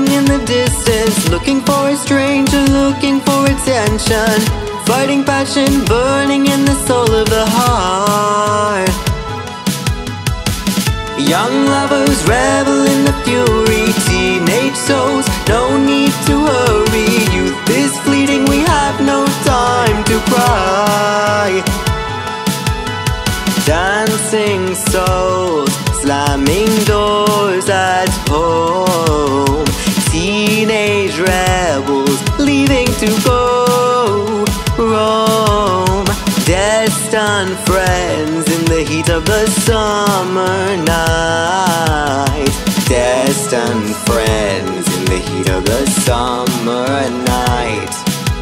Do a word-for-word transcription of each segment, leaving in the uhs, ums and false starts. floating in the distance, looking for a stranger, looking for attention. Fighting passion, burning in the soul of the heart. Young lovers revel in the fury, teenage souls, no need to hurry. Youth is fleeting, we have no time to cry. Dancing souls, slamming doors at home. Teenage rebels, leaving to go roam. Destined friends in the heat of the summer night. Destined friends in the heat of the summer night.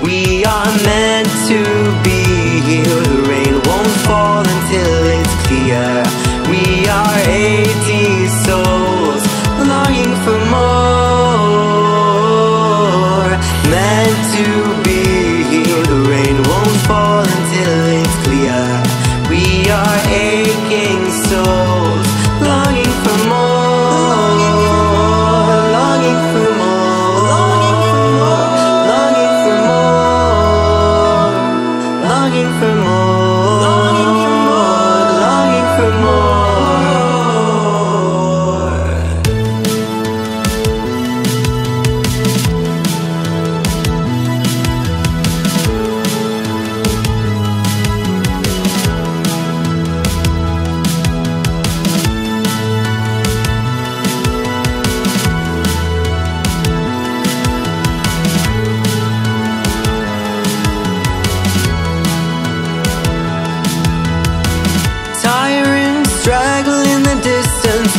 We are meant to be here. The rain won't fall until it's clear. We are eighty souls longing for more. Meant to be here. The rain won't fall until it's clear. We are aching souls longing for more. Longing for more. Longing for more. Longing for more. Longing for more. Longing for more.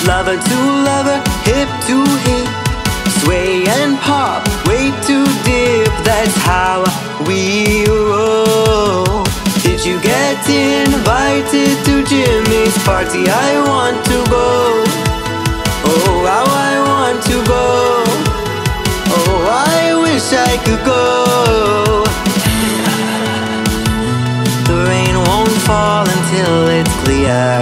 Lover to lover, hip to hip, sway and pop, way too deep. That's how we roll. Did you get invited to Jimmy's party? I want to go. Oh, how I want to go. Oh, I wish I could go. The rain won't fall until it's clear.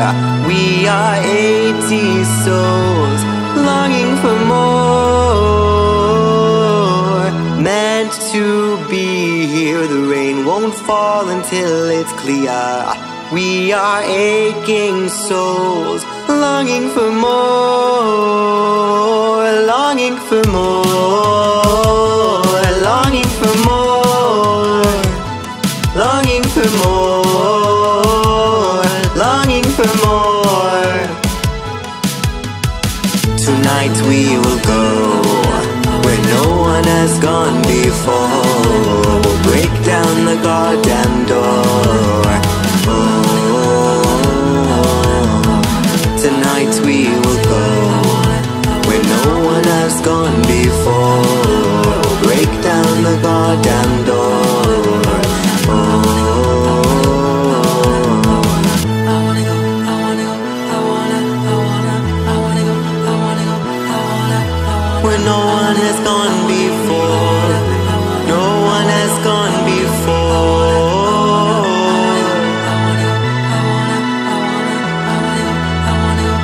We are eighty souls longing for more. Meant to be here. The rain won't fall until it's clear. We are aching souls longing for more. Longing for more. Longing for more. Longing for more. Longing for more. Tonight we will go where no one has gone before. We'll break down the goddamn door. Oh. Tonight we will go where no one has gone before. We'll break down the goddamn door. No one has gone before. No one has gone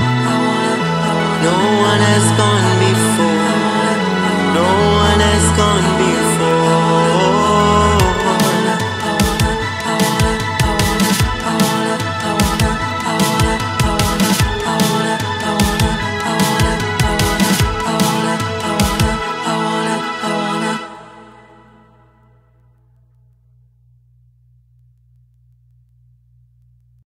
before. No one has gone.